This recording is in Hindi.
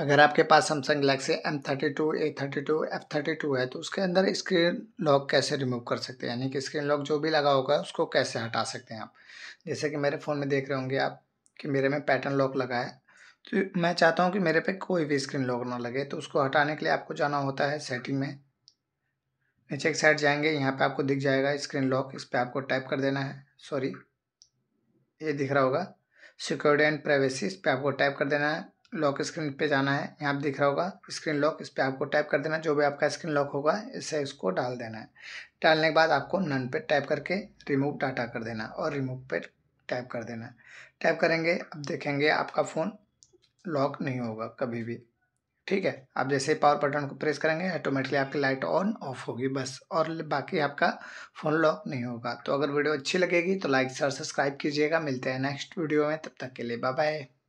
अगर आपके पास Samsung Galaxy M32, A32, F32 है तो उसके अंदर स्क्रीन लॉक कैसे रिमूव कर सकते हैं, यानी कि स्क्रीन लॉक जो भी लगा होगा उसको कैसे हटा सकते हैं आप। जैसे कि मेरे फ़ोन में देख रहे होंगे आप कि मेरे में पैटर्न लॉक लगा है, तो मैं चाहता हूं कि मेरे पे कोई भी स्क्रीन लॉक ना लगे। तो उसको हटाने के लिए आपको जाना होता है सेटिंग में, नीचे एक साइड जाएंगे, यहाँ पे आपको दिख जाएगा स्क्रीन लॉक, इस पर आपको टाइप कर देना है, सॉरी ये दिख रहा होगा सिक्योरिटी एंड प्राइवेसी, इस पर आपको टाइप कर देना है। लॉक स्क्रीन पे जाना है, यहाँ पे दिख रहा होगा स्क्रीन लॉक, इस पर आपको टाइप कर देना है। जो भी आपका स्क्रीन लॉक होगा इससे इसको डाल देना है। डालने के बाद आपको नन पे टाइप करके रिमूव डाटा कर देना और रिमूव पे टाइप कर देना है। टाइप करेंगे, अब देखेंगे आपका फ़ोन लॉक नहीं होगा कभी भी, ठीक है। आप जैसे ही पावर बटन को प्रेस करेंगे ऑटोमेटिकली आपकी लाइट ऑन ऑफ होगी बस, और बाकी आपका फ़ोन लॉक नहीं होगा। तो अगर वीडियो अच्छी लगेगी तो लाइक शेयर सब्सक्राइब कीजिएगा। मिलते हैं नेक्स्ट वीडियो में, तब तक के लिए बाय बाय।